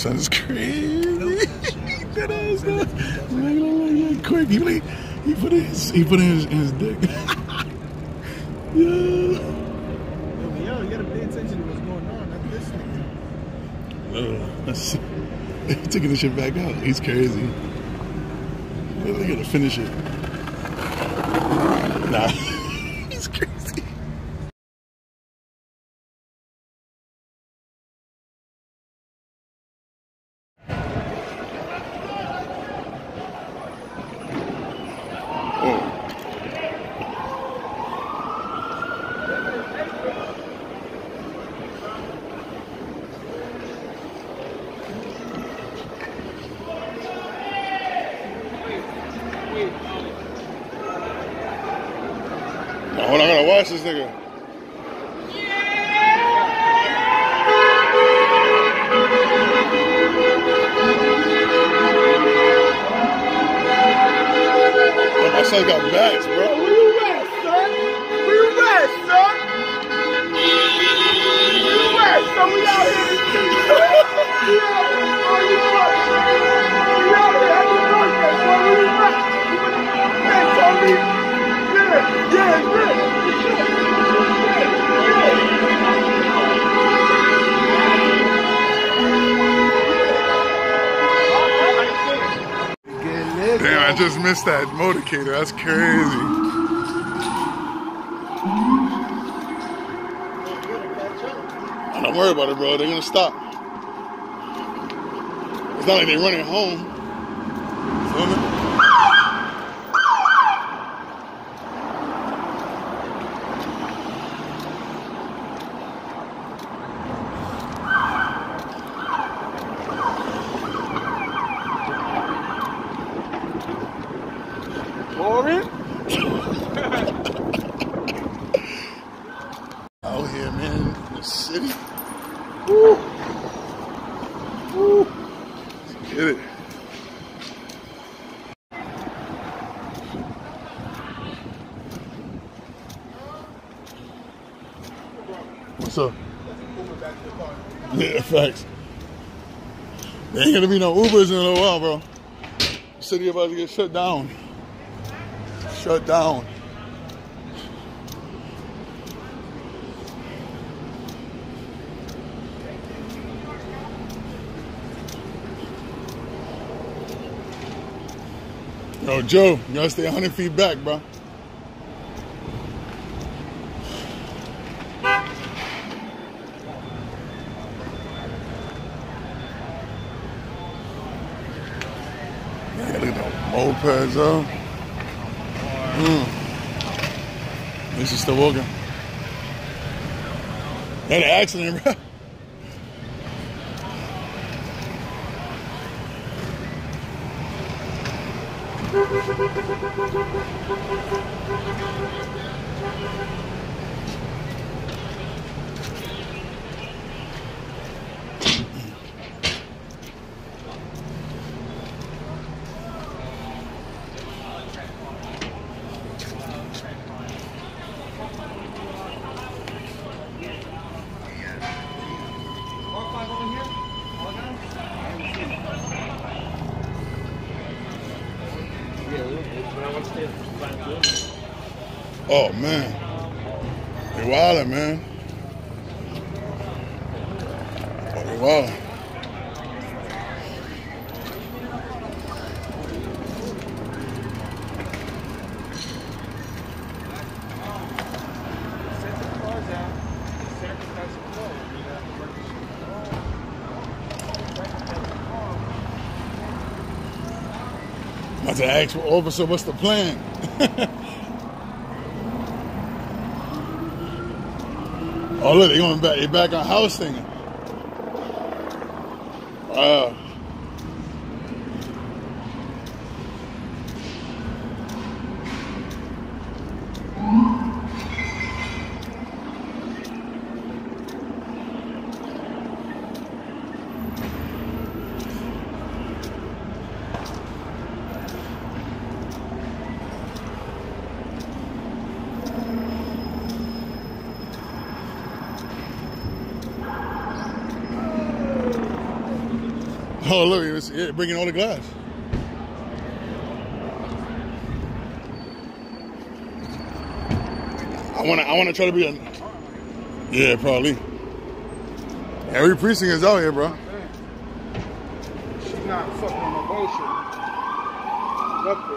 sunscreen. That ass, like, quick. He put in his dick. Yeah. Yo, you gotta pay attention to what's going on. Not this thing. He's taking this shit back out. He's crazy. They gotta finish it. Nah. He's crazy. Hold on, I gotta watch this nigga. Yeah! My son got bats, bro. Where you at, son? Where you at, son? Where you at, son? We out here. We out here. We out here. Happy birthday, son. Where you at? You went to the yeah, yeah. Damn, I just missed that motorcader. That's crazy. Don't worry about it, bro. They're gonna stop. It's not like they're running home. Out here, man, in the city. Woo! Woo! Get it. What's up? Yeah, facts. There ain't gonna be no Ubers in a little while, bro. The city about to get shut down. Shut down. Yo, Joe, you gotta stay 100 feet back, bro. Yeah, look at those mopeds, though. This is still walking. That accident, bro. Oh man, they wildin', man. Oh, they wildin'. That's an actual officer. What's the plan? Oh look, they're going back. They're back on house singing. Wow. Oh, look, it's bringing all the glass. I wanna try to be a... Yeah, probably. Every precinct is out here, bro. She's not fucking on my bullshit. She's up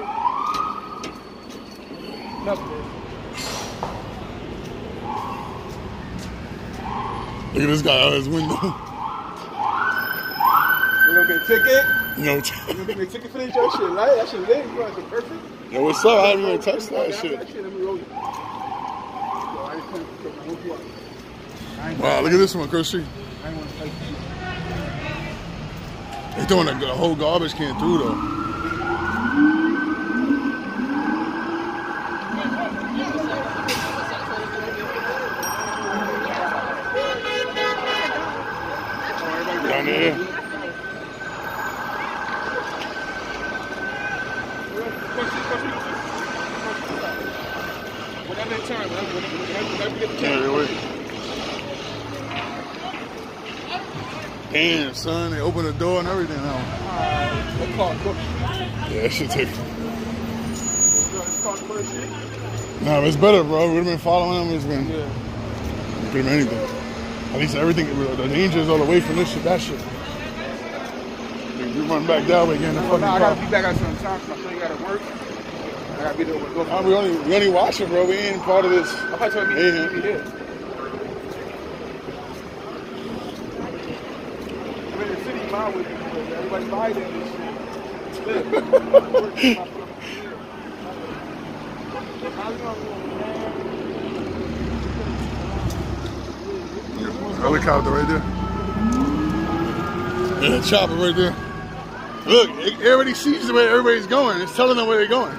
there. Look at this guy out of his window. You gonna get a ticket? No. You gonna get a ticket for this? Your shit light? That shit lit, bro. That shit perfect. Yo, what's up? I haven't even touched that shit. Let me roll you. Wow, look at this one, Chris. They're throwing a whole garbage can through, though. Down there. Whatever the time, whatever the time. Damn, son, they opened the door and everything now. Yeah, that should take. Nah, but it's better, bro. We would have been following him. It's been pretty much anything. At least everything, the danger is all the way from this shit, that shit. If you run back that way again, no, I gotta be back out sometime, so I sure you gotta work. I gotta be there with go. Nah, we only watching, bro. We ain't part of this. I thought you were here. With you, everybody buys that shit. Helicopter right there. Yeah, that chopper right there. Look, it already sees the way everybody's going. It's telling them where they're going.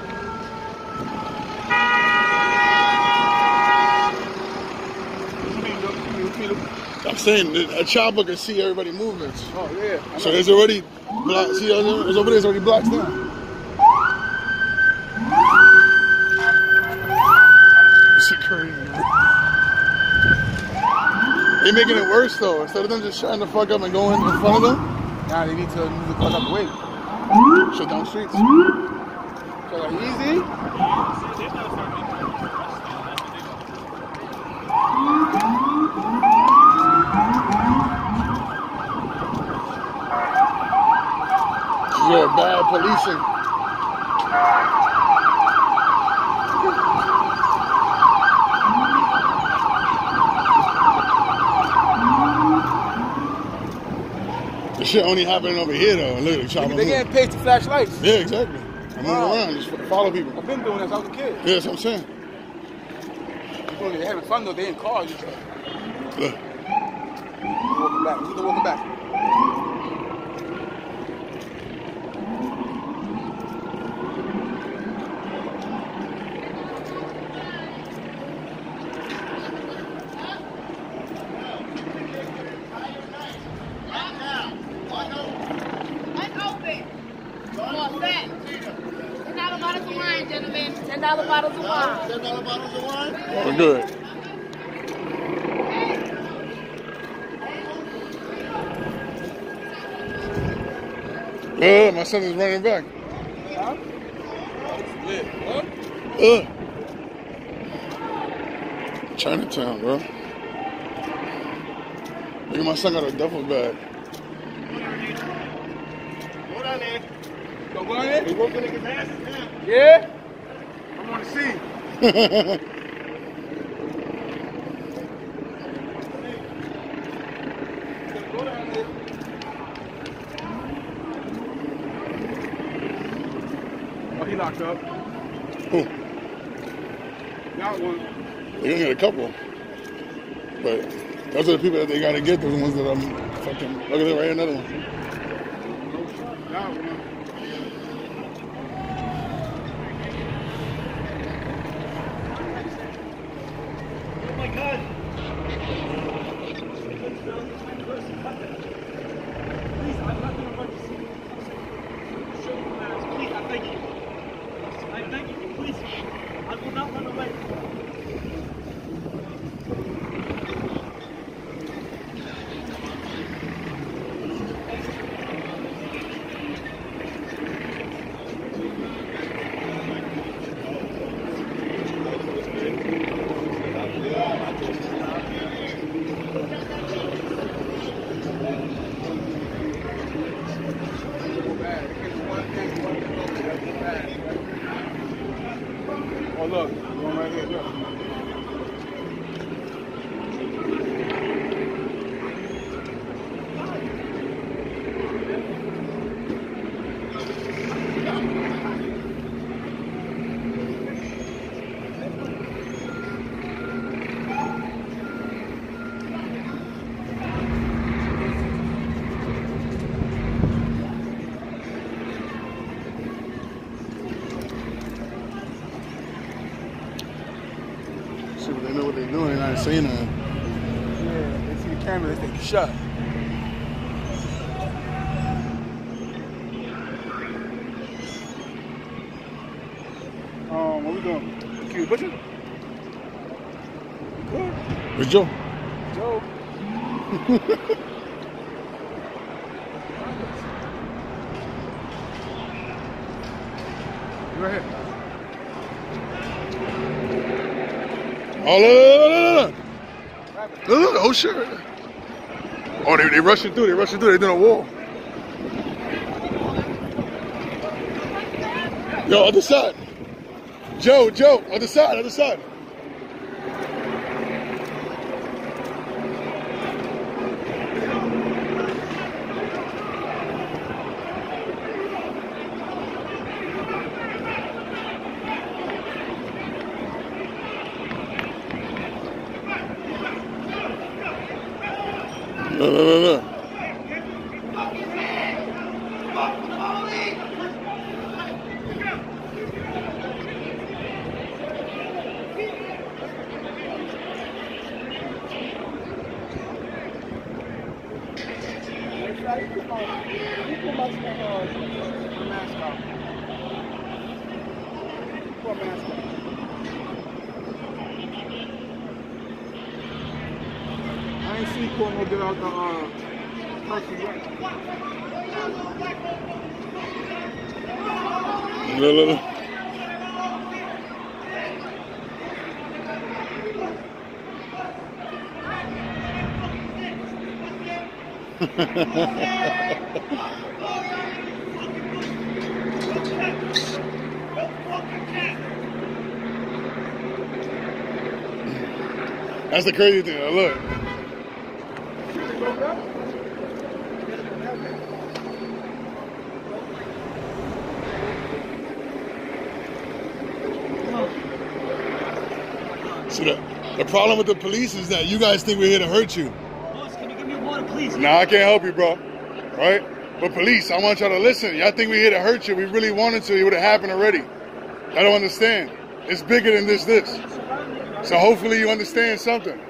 I'm saying a chopper can see everybody moving. Oh yeah. So it's already blocked. See, it's over there. It's already blocked now. This is crazy. They making it worse though. Instead of them just shutting the fuck up and going in front of them. Nah, they need to move the fuck out the way. Shut down streets. So like easy. Bad policing. This shit only happening over here though. Look at the chopper. They getting paid to flash lights. Yeah, exactly. I'm moving around, just follow people. I've been doing that since I was a kid. Yeah, that's what I'm saying. People are having fun though. They in cars. Look. Walking back. We're walking back. $10 bottles of wine. $10 bottles of wine? Oh, good. My son is running back. Huh? Chinatown, bro. Look at my son got a duffel bag. Go down there. Go down there? He won't get nasty now. Yeah? I want to see. Oh, he locked up. Who? Got one. They only got a couple. But those are the people that they got to get. Those ones that I'm fucking... Look at it right here, another one. Got one. shit, but they know what they're doing. They're not saying nothing. Yeah, they see the camera, they think you shot. What we doing? Q Butcher? Good. Where's Joe? Joe. You're right here. Oh, look, look, look, look. Oh, sure. Oh, they're rushing through. They're rushing through. They're doing a wall. Yo, other side. Joe, Joe, other side, other side. No, no, no, no. I ain't see Cornwall get out the country. Little. That's the crazy thing. Now, look. See, the problem with the police is that you guys think we're here to hurt you. Nah, I can't help you, bro. Right? But police, I want y'all to listen. Y'all think we're here to hurt you. We really wanted to. It would have happened already. I don't understand. It's bigger than this. So hopefully you understand something.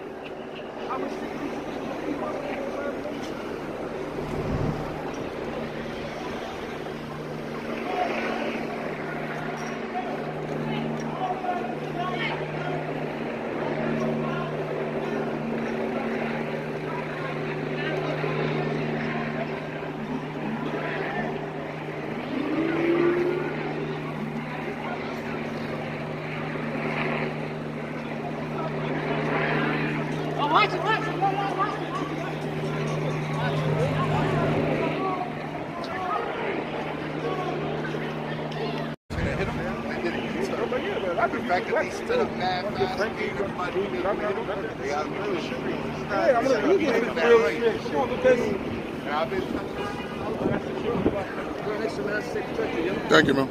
Thank you, man.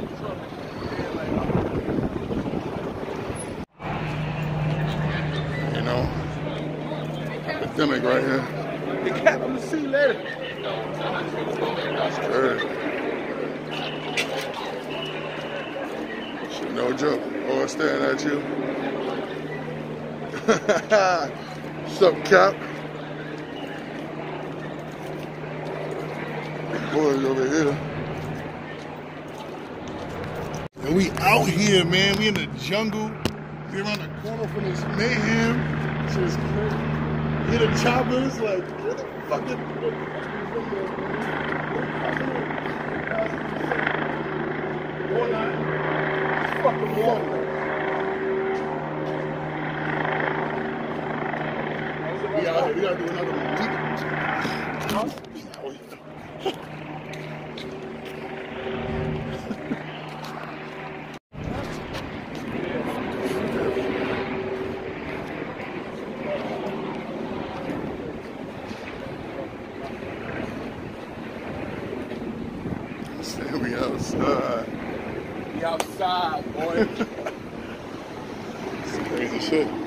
You know, epidemic right here. The cap, I'm gonna see you later. That's crazy. No joke. Oh, I'm staring at you. What's up, Cap? Boys over here. And we out here, man. We in the jungle. We around the corner from this mayhem. This is crazy. Hit the choppers, like, what the fuck? Fucking warm. We out here. We gotta do another one. Oh, yeah. Outside, boy. It's crazy shit.